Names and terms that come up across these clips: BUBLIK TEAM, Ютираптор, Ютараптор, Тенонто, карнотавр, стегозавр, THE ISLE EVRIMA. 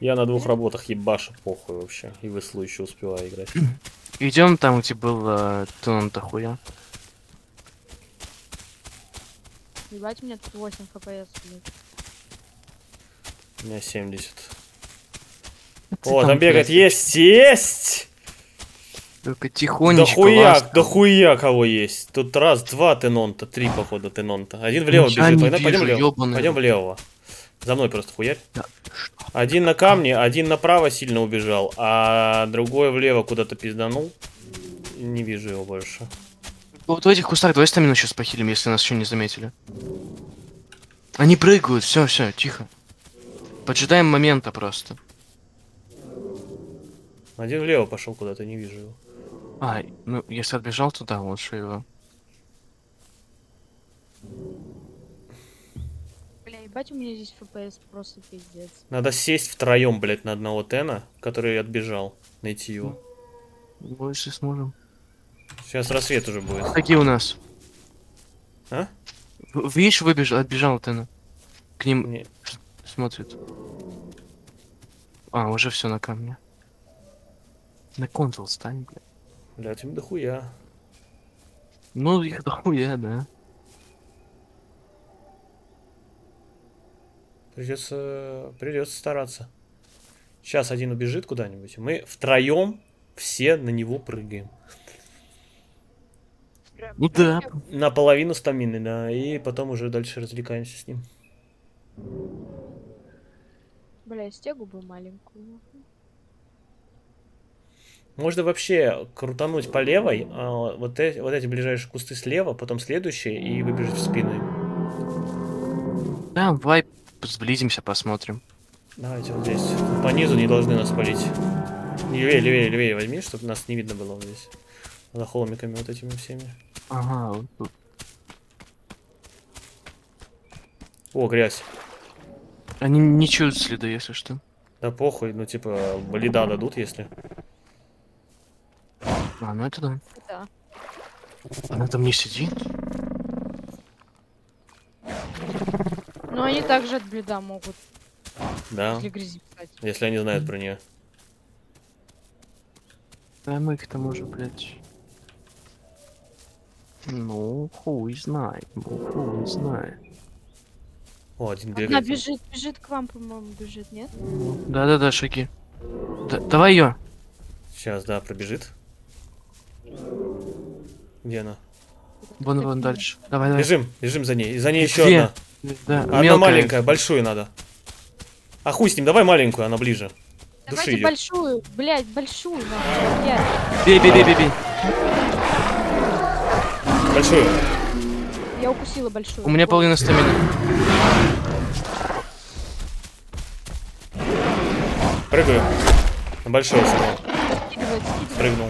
Я на двух работах ебашу, похуй вообще. И в ИСЛу еще успеваю играть. Идем там, где был Тенонто хуя. Ебать, у меня тут 8 кпс. У меня 70. О, там бегает, есть, есть! Только тихонечко. Да хуя кого есть. Тут раз, два Тенонто, три походу Тенонто. Один влево бежит, пойдем влево. Пойдем влево. За мной просто хуярь. Один на камне, один направо сильно убежал, а другой влево куда-то пизданул. Не вижу его больше. Вот в этих кустах давай стамину сейчас похилим, если нас еще не заметили. Они прыгают, все, тихо. Поджидаем момента просто. Один влево пошел куда-то, не вижу его. А, ну если отбежал туда, лучше его. Бля, ебать, у меня здесь ФПС просто пиздец. Надо сесть втроем, блядь, на одного Тена, который отбежал, найти его. Больше сможем. Сейчас рассвет уже будет. Какие у нас? А? Видишь, выбежал, отбежал Тена. К ним нет. Смотрит. А, уже все на камне. На контрол стань, блядь. Блядь, им дохуя. Ну, их дохуя, да. Придется стараться. Сейчас один убежит куда-нибудь. Мы втроем все на него прыгаем. Ну да. Наполовину стамины, да. И потом уже дальше развлекаемся с ним. Бля, стегу бы маленькую. Можно вообще крутануть по левой, а вот эти ближайшие кусты слева, потом следующие и выбежать в спину. Да, давай сблизимся, посмотрим. Давайте вот здесь. По низу не должны нас палить. Левее возьми, чтобы нас не видно было вот здесь. За холмиками вот этими всеми. Ага, вот тут. О, грязь. Они не чуют следа, если что. Да похуй, ну типа, бледа дадут, если... А, ну это да. Да. Она там не сидит. Ну они также от бледа могут. Да. После грязи писать. Если они знают про нее. Да мы их там уже, блядь. Ну, хуй знает. О, один бегает. Она бежит к вам, по-моему, бежит, нет? Да, шаги. Давай ее. Сейчас, да, пробежит. Где она? Вон дальше. Давай. Бежим за ней. За ней еще одна. Да, одна маленькая, большую надо. А хуй с ним, давай маленькую, она ближе. Давайте души большую, ее. Блядь, большую надо. Бей. Большую. Я укусила большую. У меня половина стамины. Прыгаю. На большую саму. Прыгнул.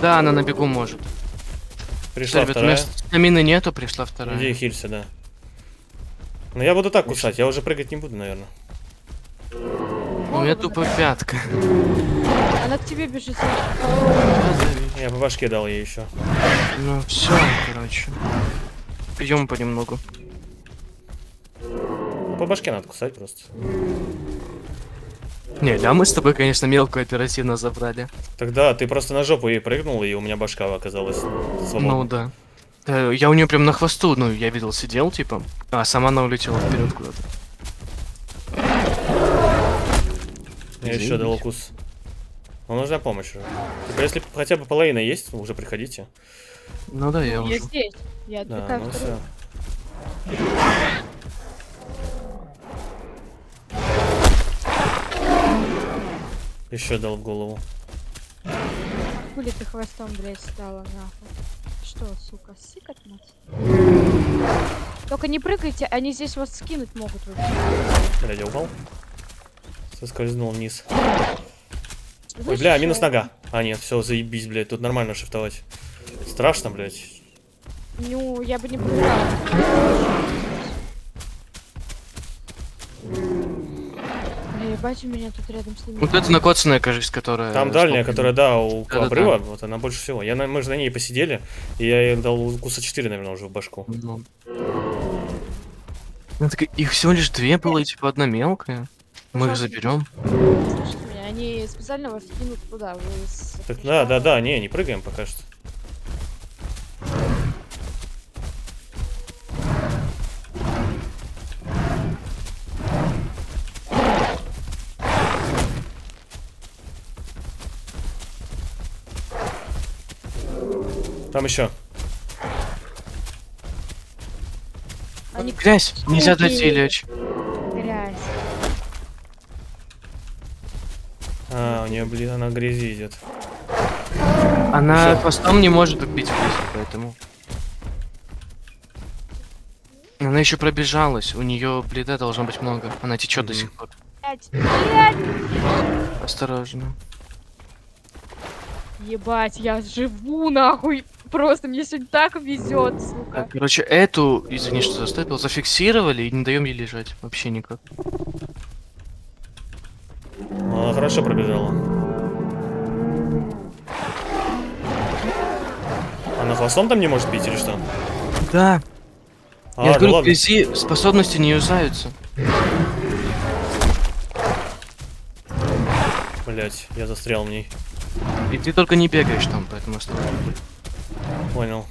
Да, она на бегу может. Пришла вторая. Стамины нету, пришла вторая. Иди хилься, да. Но я буду так кусать, я уже прыгать не буду, наверное. У меня тупо пятка. Она к тебе бежит. Я по башке дал ей еще. Ну все, короче. Пьем понемногу. По башке надо кусать просто. Не, да мы с тобой, конечно, мелкую оперативно забрали. Тогда ты просто на жопу ей прыгнул, и у меня башка оказалась свободной. Ну да. Я у нее прям на хвосту, ну я видел, сидел типа, а сама она улетела вперед куда-то. Я еще дал укус. Но нужна помощь уже. Только если хотя бы половина есть, уже приходите. Ну да, я уже. Я здесь. Я отвлекаю. Еще дал в голову. Хули ты хвостом, блядь, стала, нахуй. Что, сука, сикать мать? Только не прыгайте, они здесь вас скинуть могут вообще. Блядь, я упал. Соскользнул вниз. Ой, бля, минус нога. А, нет, все, заебись, блядь, тут нормально шифтовать. Страшно, блядь. Ну, я бы не прыгал. Ебать, у меня тут рядом с ними. Вот это накоцанная, кажется, которая... Там дальняя, которая, да, у обрыва, да. Вот она больше всего. Мы же на ней посидели, и я ей дал укуса 4, наверное, уже в башку. Так их всего лишь две было, и типа одна мелкая. Мы их заберем. Они специально вас кинут туда. Так да, не прыгаем пока что. Там еще. Они... Грязь, нельзя дать ей лечь. Грязь. А, у нее, блин, она в грязи идет. Она постом не может убить грязь, поэтому. Она еще пробежалась, у нее бледа должно быть много. Она течет до сих пор. Осторожно. Ебать, я живу, нахуй. Просто мне сегодня так везет, сука. Короче, эту, извини, что застопил, зафиксировали и не даем ей лежать. Вообще никак. Она хорошо пробежала. Она хвостом там не может бить или что? Да. Я говорю, в грязи способности не юзаются. Блять, я застрял в ней. И ты только не бегаешь там, поэтому оставляй. Понял.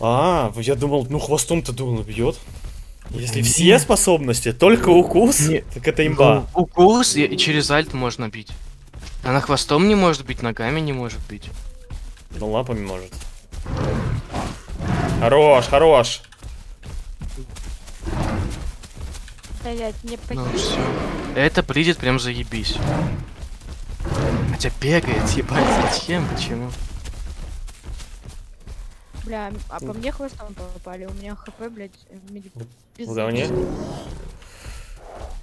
А, я думал, ну хвостом-то думал, бьет. Если все способности, только укус, так это имба. Ну, укус и через альт можно бить. Она хвостом не может бить, ногами не может бить. Ну лапами может. Хорош, хорош. Блять, не ну, все. Это придет прям заебись. Хотя бегает, ебать, зачем, почему? Бля, а по мне хвостом попали, у меня хп, блядь, без... Уговне?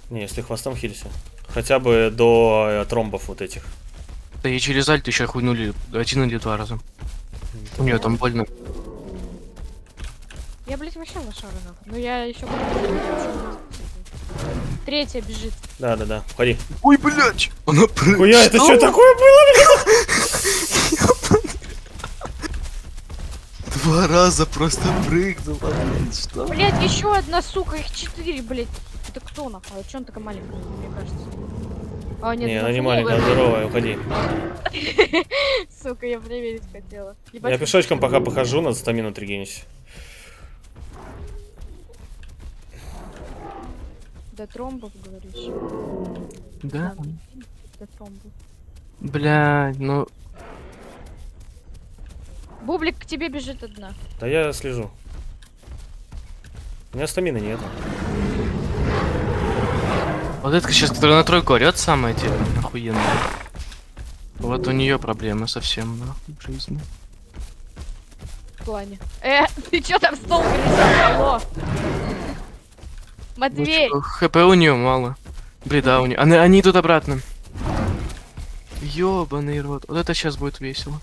Не, если хвостом хилься. Хотя бы до тромбов вот этих. Да и через альт еще хуйнули один или два раза. У нее там больно. Я, блядь, вообще лошара, нахуй. Ну я еще... Третья бежит. Да, уходи. Ой, блядь! Она прыгает. Хуя, это что такое было? Два раза просто прыгнула, блядь, что? Блядь, еще одна, сука, их 4, блядь. Это кто, нахуй? А че он такая маленькая, мне кажется? А, нет, не, она не маленькая, здоровая, уходи. Сука, я проверить хотела. Я пешочком пока похожу, на стамину тригенюсь. До тромбов, говоришь? Да. До тромбов. Бля, ну... Бублик, к тебе бежит одна. Да я слежу. У меня стамины нет. Вот это сейчас, которая на тройку орет, самая типа, охуенная. Вот у нее проблемы совсем, нахуй, в жизни. В плане. Ты чё там стол пересекал? Матвей! Ну, ХП у нее мало. Бреда у нее. Они идут обратно. Ёбаный рот. Вот это сейчас будет весело.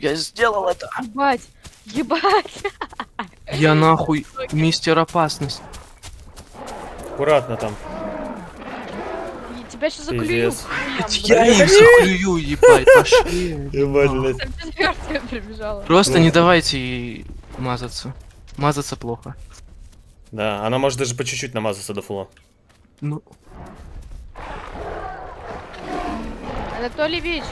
Я сделал это! Ебать! Ебать! Я нахуй мистер опасность. Аккуратно там. Тебя сейчас заклюю. Я их заклюю, ебать, пошли. Ебать, блядь. Просто не давайте ей мазаться. Мазаться плохо. Да, она может даже по чуть-чуть намазаться до фула. Ну. Анатолий Вич,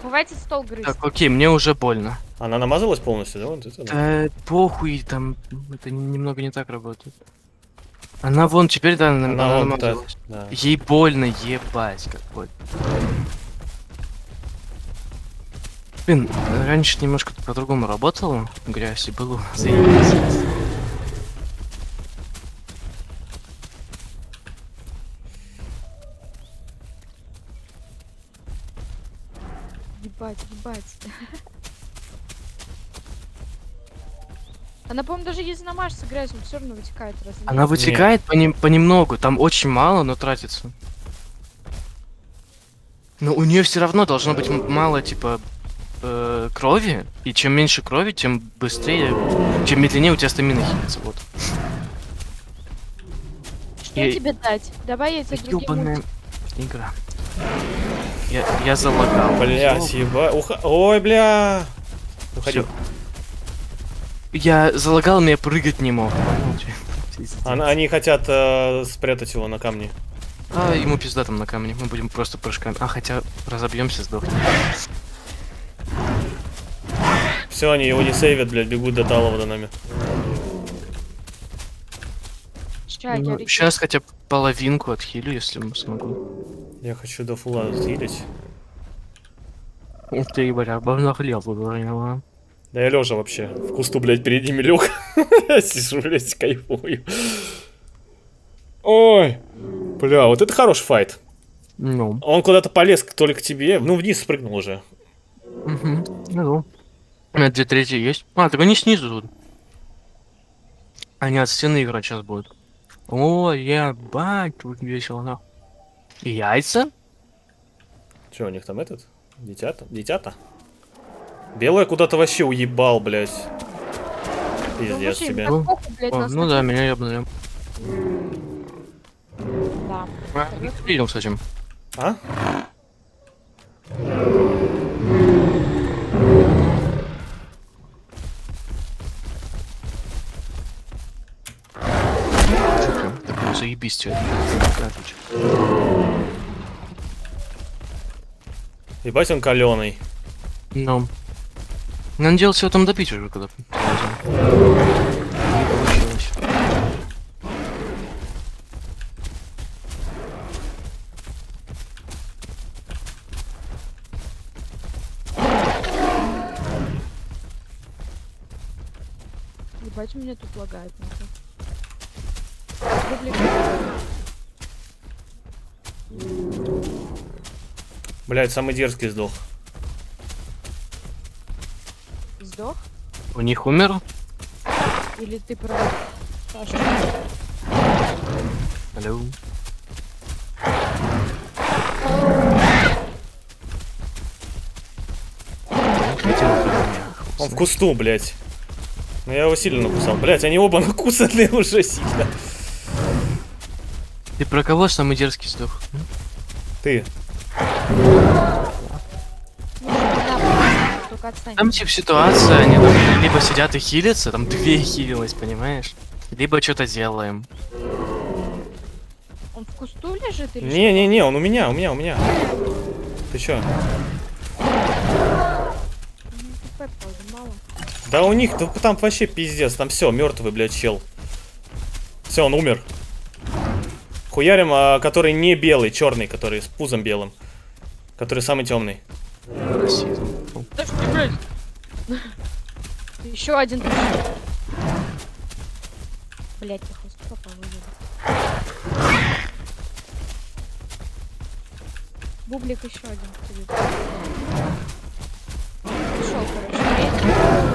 хватит стол грызть. Так, окей, мне уже больно. Она намазалась полностью, да? Вот это, да? Похуй, там это немного не так работает. Она вон теперь, да, она вон, да. Ей больно, ебать, какой-то. Блин, раньше немножко по-другому работала грязь и было заебись. Ебать. Она, по-моему, даже если намажется грязью, все равно вытекает. Разве? Она вытекает понемногу, там очень мало, но тратится. Но у нее все равно должно быть мало, типа, крови. И чем меньше крови, тем быстрее, чем медленнее у тебя стамина хилится. Вот. Я тебе дать. Давай я тебе другим. Игра. Я залагал. Бля, съеба... Ой, бля! Уходи. Всё. Я залагал, но я прыгать не мог. Они хотят спрятать его на камне. А, ему пизда там на камне. Мы будем просто прыжками. А, хотя разобьемся, сдохнем. Все, они его не сейвят, блядь, бегут до талого до нами. Ну, сейчас хотя бы половинку отхилю, если смогу. Я хочу до фула отхилить. Ух ты, бля, обнаглел. Да я лежа вообще. В кусту, блядь, перед ними лег. Я сижу, блядь, кайфую. Ой. Бля, вот это хороший файт. Ну. Он куда-то полез, только тебе. Ну, вниз спрыгнул уже. Угу. Ну. У меня 2/3 есть. А, так они снизу тут. Они от стены играть сейчас будут. О, ебать, тут весело, на. Яйца? Че, у них там этот? Детята? Детята? Белая куда-то вообще уебал, блядь. Пиздец тебе. Ну да, меня ебнули. Да. Видел с этим. А? Заебись тебя. Ебать, он каленый. Ну. Надо делать его там допить уже, когда... Ебать, у меня тут лагает. Блять, самый дерзкий сдох. Сдох? У них умер? Или ты прав? Алло. Он в кусту, блять. Ну я его сильно накусал. Блять, они оба накусаны уже сильно. Ты про кого самый дерзкий сдох? Ты. Там типа ситуация, они там либо сидят и хилятся, там две хилилось, понимаешь? Либо что-то делаем. Он в кусту лежит или что? Не-не-не, он у меня. Ты чё? Да у них, там вообще пиздец, там все, мертвый, блядь, чел. Все, он умер. Хуярим, который не белый, черный, который с пузом белым. Который самый темный. Еще один. Блять, я хвост попал. Бублик еще один. Пришел, короче.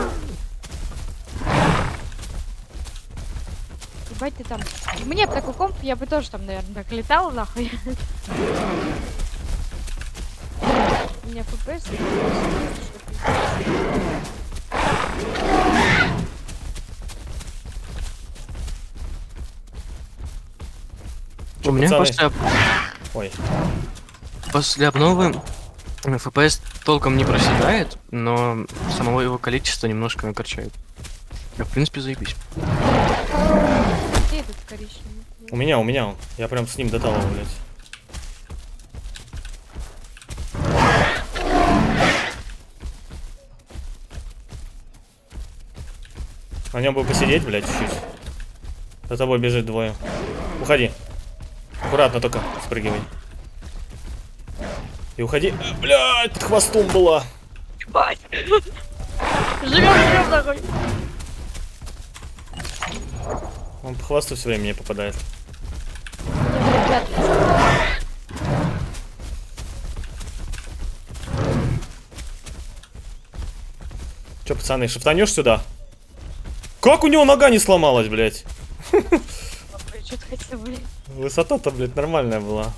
Бать, ты там. Мне бы такой комп, я бы тоже там, наверное, так летал, нахуй. У меня ФПС. У меня после... Ой. После обновы ФПС толком не проседает, но самого его количества немножко накачает. Я, в принципе, заебись. Где этот коричневый? У меня он. Я прям с ним доталал, блядь. На нем бы посидеть, блядь, чуть-чуть. За тобой бежит двое. Уходи. Аккуратно только спрыгивай. И уходи. Блядь, под хвостом была. Ебать. Живем такой. Он по хвосту все время не попадает. Че, пацаны, шифтанешь сюда? Как у него нога не сломалась, блядь? Высота-то, блядь, нормальная была.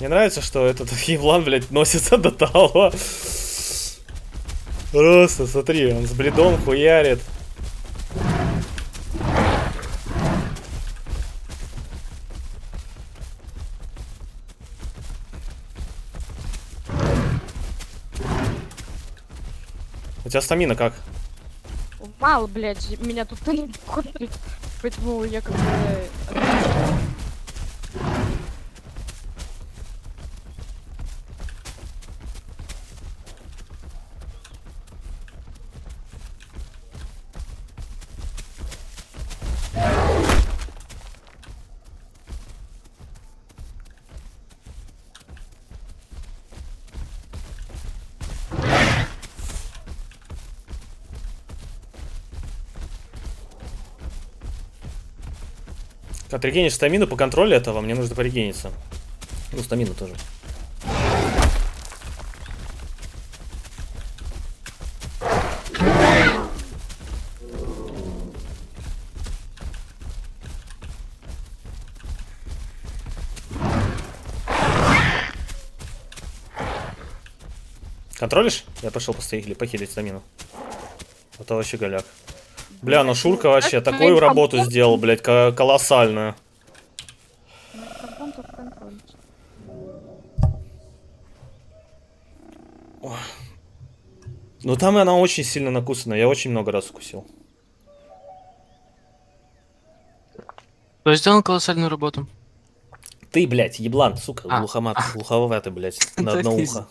Мне нравится, что этот Евлан, блядь, носится до того. Просто, смотри, он с бредом хуярит. У тебя стамина как? Мало, блядь, меня тут не контрит. Поэтому я как-то... Отрегенишь стамину по контролю этого, мне нужно порегениться. Ну, стамину тоже. Контролишь? Я пошел похилить стамину. А то вообще голяк. Бля, ну Шурка вообще такую работу сделал, блядь, колоссальную. Ну там она очень сильно накусана, я очень много раз укусил. Кто сделал колоссальную работу? Ты, блядь, еблан, сука, глуховатый, блядь, на одно ухо.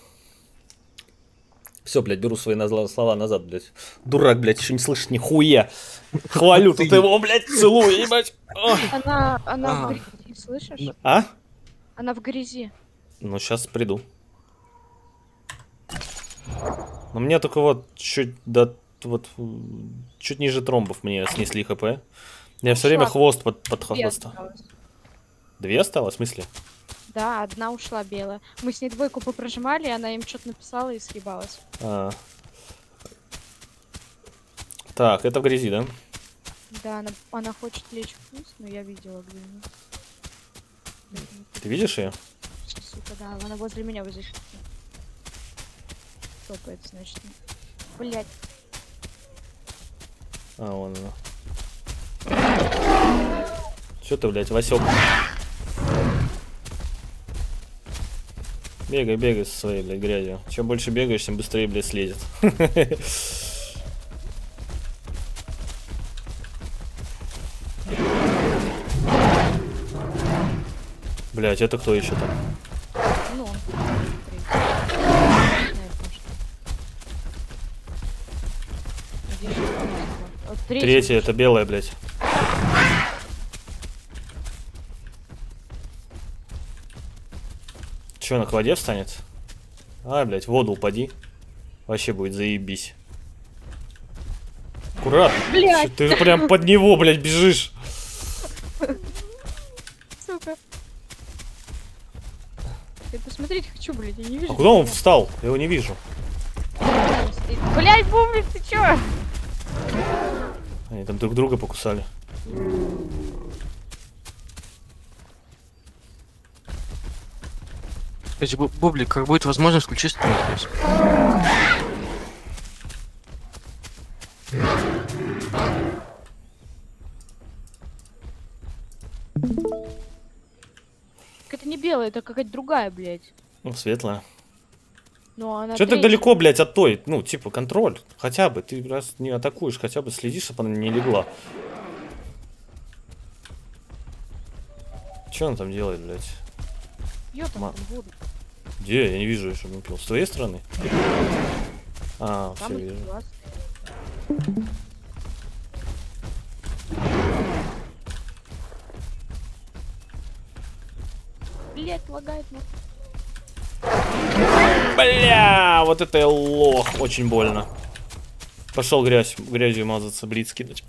Все, блядь, беру свои слова назад, блядь. Дурак, блядь, еще не слышит нихуя. Хвалю, тут его, блядь, целую, ебать. Она в грязи, слышишь? А? Она в грязи. Ну, сейчас приду. Но мне только вот чуть до... Вот... Чуть ниже тромбов мне снесли ХП. Я все время хвост под хвостом. Две осталось, в смысле? Да, одна ушла белая. Мы с ней двойку попрожимали, она им что-то написала и съебалась. Так, это в грязи, да? Да, она хочет лечь вниз, но я видела, где она. Ты видишь ее? Сука, да, она возле меня возле. Топает, значит. Блять. А, вон она. Че ты, блядь, Васек? Бегай, бегай со своей, блядь, грязью. Чем больше бегаешь, тем быстрее, блядь, слезет. Блядь, это кто еще там? Ну, он. Третий, это белая, блядь. Че, она к воде встанет? А, блядь, в воду упади. Вообще будет заебись. Аккуратно. Блядь. Ты прям под него, блядь, бежишь. Сука. Я посмотреть хочу, блядь, я не вижу. А куда он встал? Я его не вижу. Блядь, бублик, ты че? Они там друг друга покусали. Кстати, Бублик, как будет возможность, включи стрим. Это не белая, это какая-то другая, блядь. Ну, светлая. Че ты далеко, блядь, от той? Ну, типа, контроль. Хотя бы, ты раз не атакуешь, хотя бы следишь, чтобы она не легла. Че она там делает, блядь? Где? Я не вижу, чтобы он пил. С твоей стороны? А, все вижу. Блять, лагает. Бля, вот это лох. Очень больно. Пошел грязью мазаться, брит скидать.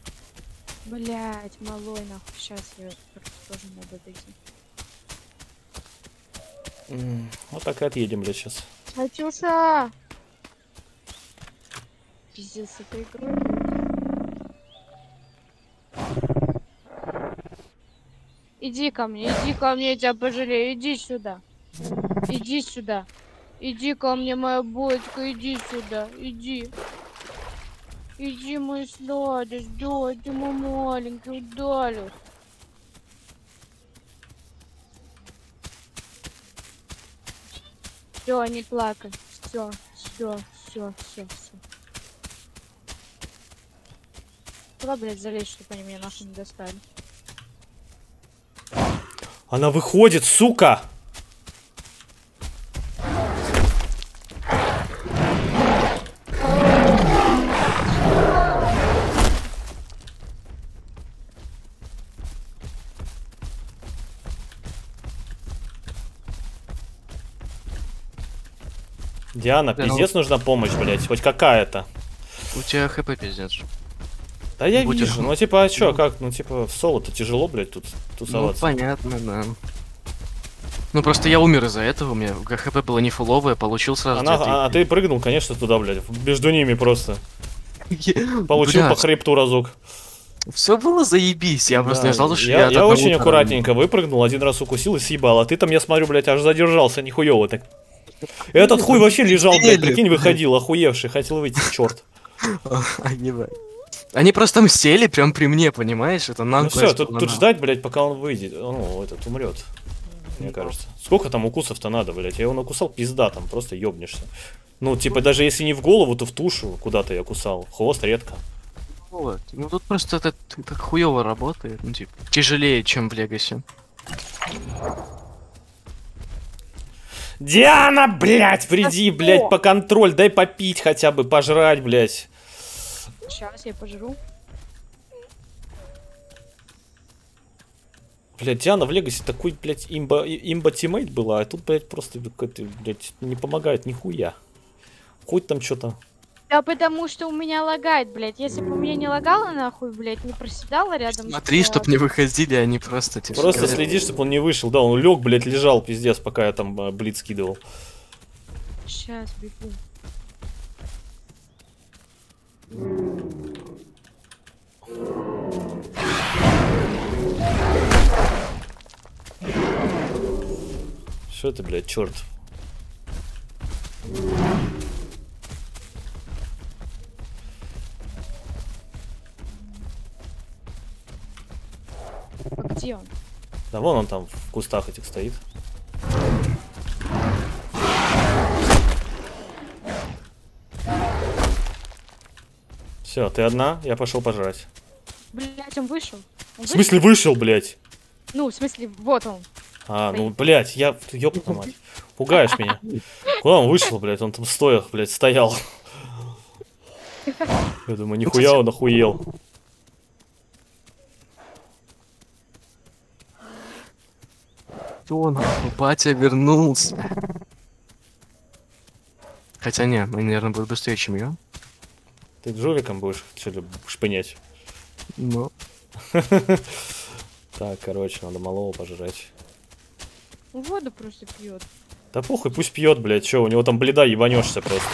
Блять, малой нахуй. Сейчас я тоже надо дойти. Вот так и отъедем, блядь, сейчас. Начался! Пиздец, это игрой. Иди ко мне, я тебя пожалею, иди сюда. Иди сюда. Иди ко мне, моя булочка, иди сюда, иди. Иди, мой сладость, иди, мой маленький, удалюсь. Все, не плакай. Все. Куда, блядь, залезть, чтобы они меня наши не достали? Она выходит, сука! Диана, да, пиздец, ну... нужна помощь, блядь, хоть какая-то. У тебя хп пиздец. Да я будь вижу, ну типа, а чё, как, ну типа, в соло-то тяжело, блядь, тут тусоваться. Ну, понятно, да. Ну просто я умер из-за этого, у меня хп было не фуловое, получил сразу... Она... А ты прыгнул, конечно, туда, блядь, между ними просто. Получил по хребту разок. Все было заебись, я просто не ждал, что я очень аккуратненько выпрыгнул, один раз укусил и съебал, а ты там, я смотрю, блядь, аж задержался, нихуёво так. Этот хуй вообще лежал, блядь, прикинь, выходил, охуевший, хотел выйти, черт. Они просто там сели прям при мне, понимаешь? Это нам. Ну все, тут ждать, блядь, пока он выйдет, ну, этот умрет, мне кажется. Сколько там укусов-то надо, блядь? Я его накусал, пизда, там просто ёбнешься. Ну, типа, даже если не в голову, то в тушу куда-то я кусал, хвост редко. Вот, ну тут просто это так хуёво работает, ну, типа, тяжелее, чем в Легасе. Диана, блядь, приди, блядь, по контроль, дай попить хотя бы, пожрать, блядь. Сейчас я пожру. Блядь, Диана в Легасе такой, блядь, имба-тиммейт была, а тут, блядь, просто какой-то, блядь, не помогает нихуя. Хоть там что-то. Да потому что у меня лагает, блядь. Если бы у меня не лагало, нахуй, блядь, не проседала рядом. Смотри, чтоб не выходили, они просто... Типа, просто следи, чтобы он не вышел. Да, он лег, блядь, лежал, пиздец, пока я там блиц кидывал. Сейчас бегу. Что ты, блядь, черт? Где он? Да вон он там в кустах этих стоит. Все, ты одна, я пошел пожрать. Блять, он вышел. Он в смысле вышел, блять? Ну, в смысле, вот он. А, стоит. Ну, блять, я, ёпта мать, пугаешь меня. Куда он вышел, блять? Он там стоя, блять, стоял. Я думаю, нихуя он охуел. Он, батя вернулся. Хотя не, мы, наверное, будем быстрее, чем я. Ты джуриком будешь что-то шпынять? Ну. Так, короче, надо малого пожрать. Воду просто пьет. Да похуй, пусть пьет, блядь, че, у него там бледа, ебанешься просто.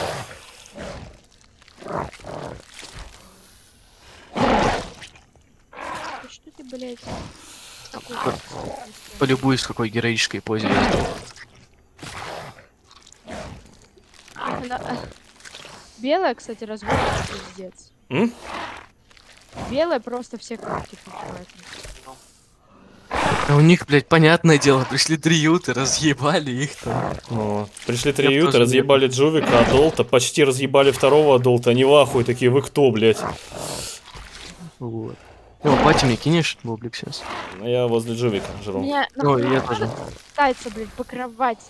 Что ты, блядь? Полюбуюсь, какой героической позе. Белая, кстати, разводит пиздец. Белая просто все картки покупает. А у них, блядь, понятное дело, пришли три юты, разъебали их там. О, пришли три юты, разъебали Джувика, Адолта, почти разъебали второго Адолта, они в ахуе такие, вы кто, блядь? Вот. О, батя, мне кинешь бублик сейчас? Ну, я возле Джувика жрал. Меня... Ой, я тоже. Пытается, блядь, по кровати.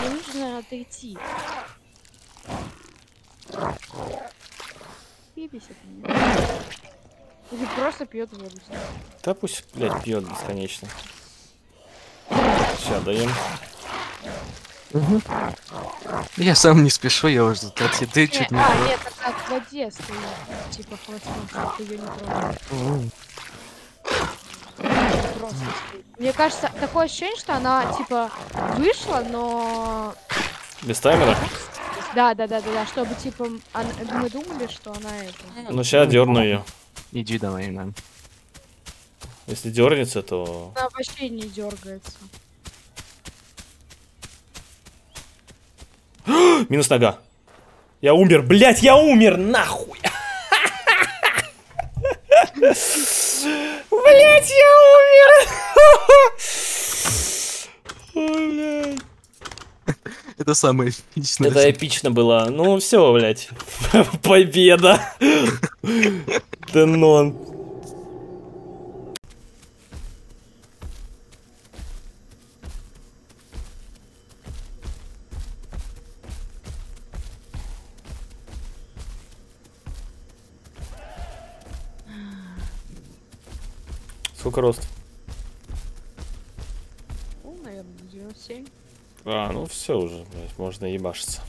Мне нужно отойти. Пипись от меня. Или просто пьет воду. Да пусть, блядь, пьет бесконечно. Сейчас, даем. Угу. Я сам не спешу, я уже от еды чуть не... А, нет, так в воде стоит. Типа хвостом, ее не трогает. Просто стоит. Мне кажется, такое ощущение, что она, типа, вышла, но... Без таймера? Да, чтобы, типа, мы думали, что она это... Ну, сейчас дерну ее. Иди давай, да. Если дернется, то... Она вообще не дергается. Минус нога. Я умер, блядь, я умер, нахуй. Блядь, я умер. Это самое эпичное. Это эпично было. Ну все, блядь. Победа. Тенонто. Сколько рост? Ну, наверное, 97. А, ну все уже, блядь, можно ебашиться.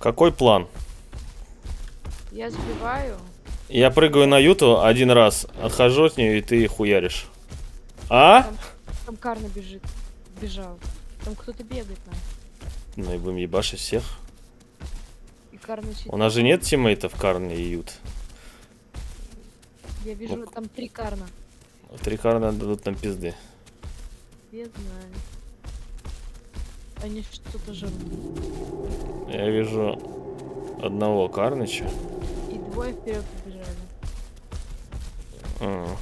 Какой план? Я сбиваю. Я прыгаю на Юту один раз, отхожу от нее, и ты хуяришь. А? Там Карна бежит. Бежал. Там кто-то бегает нам. Ну и будем ебашить всех. И Карна чуть... У нас же нет тиммейтов Карны и Ют. Я вижу, ну, там три Карна. Три Карна дадут нам пизды. Я знаю. Они что-то жрут. Я вижу одного Карныча. И двое вперед побежали. А.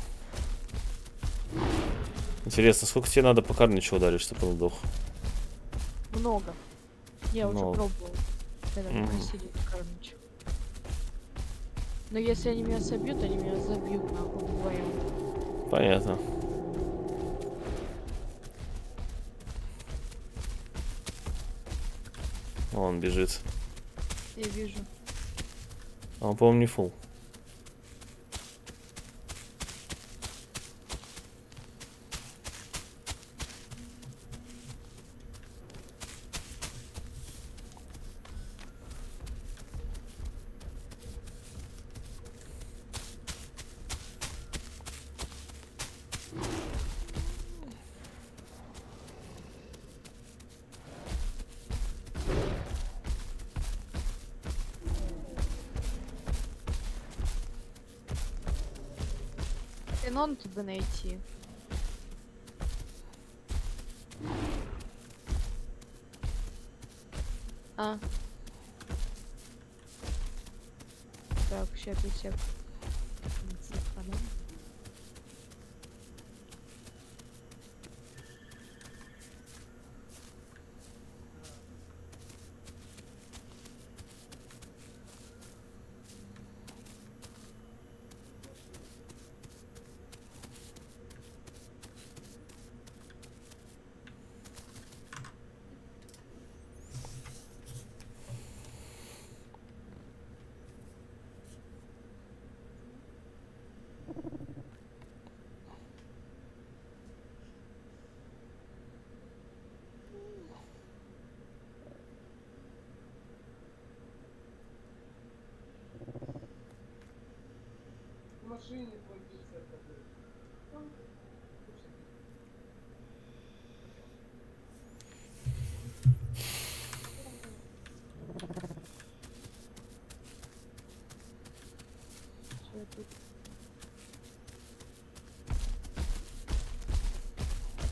Интересно, сколько тебе надо по Карнычу ударить, чтобы он сдох? Много. Я уже пробовал. Когда посидеть Карныч. Но если они меня собьют, они меня забьют нахуй вдвоем. Понятно. Он бежит. Я вижу. А он, по-моему, не фул. Тенонто бы найти. А. Так, сейчас печек.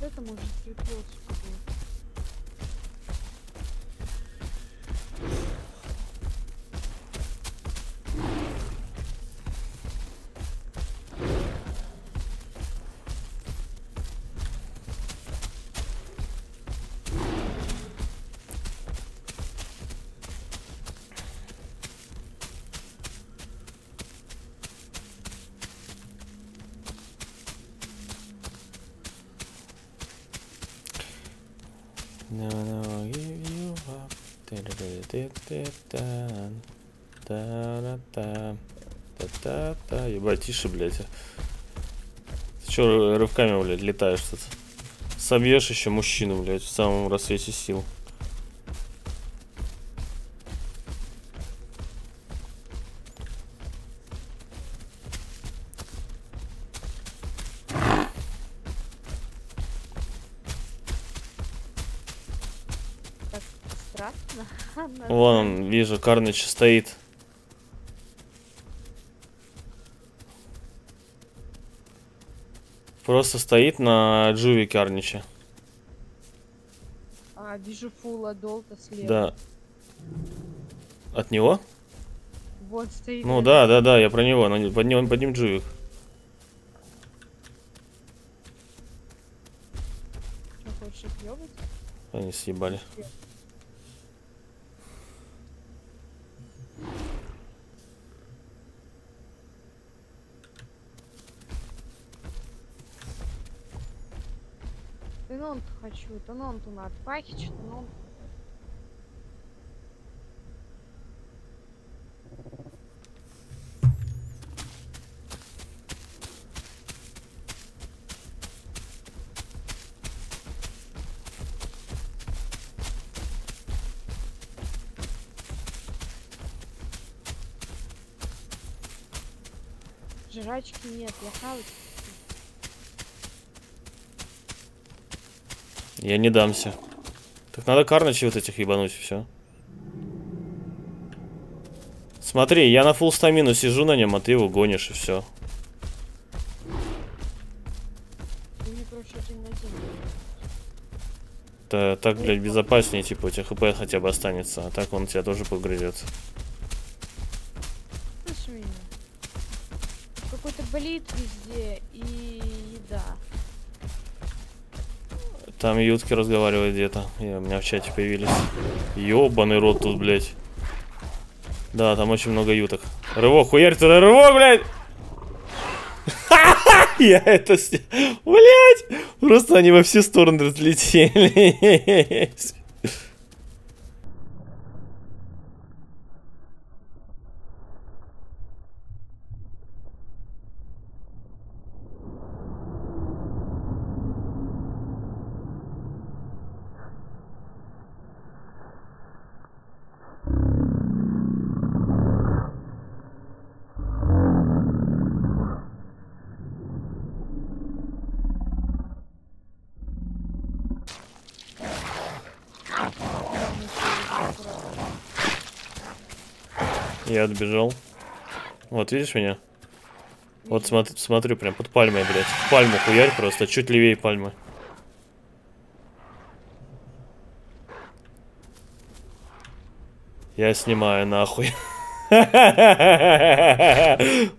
Это может приплоть. Та-та-та. Ебать, тише, блядь. Ты чё рывками, блядь, летаешь тут? Собьешь еще мужчину, блядь, в самом рассвете сил. Вон он, вижу, Карныч стоит. Просто стоит на Джуви Карнича. А, вижу фул адолта слева. Да. От него? Вот стоит. Ну да, да, да, я про него, но под ним Джувик. Что, хочешь их ёбать? Они съебали. Тенонто хочу, Тенонто надо пахить, Тенонто. жрачки нет, я хавать. Я не дамся. Так надо карночей вот этих ебануть, и все. Смотри, я на фулл стамину сижу на нем, а ты его гонишь, и все. Да, так, блядь, безопаснее, типа, у тебя хп хотя бы останется, а так он тебя тоже погрызет. Слушай меня. Какой-то болит везде и еда. Там ютки разговаривают где-то. У меня в чате появились. Ёбаный рот тут, блядь. Да, там очень много юток. Рывок, хуярь туда, рывок, блядь! Я это снял. Блядь! Просто они во все стороны разлетели. Я отбежал. Вот, видишь меня? Вот смотрю, прям под пальмой, блядь. Пальму хуярь просто, чуть левее пальмы. Я снимаю нахуй.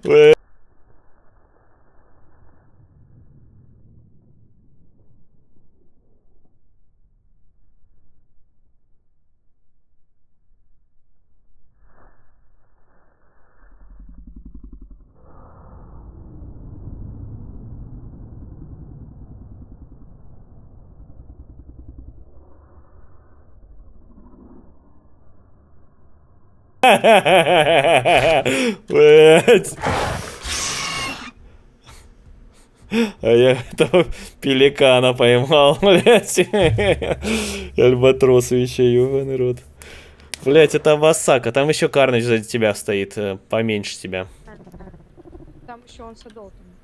Блять. А я этого пеликана поймал, блять. Альбатрос еще, ебаный рот. Блять, это Васака, там еще Карныч сзади тебя стоит, поменьше тебя. Там еще он садол.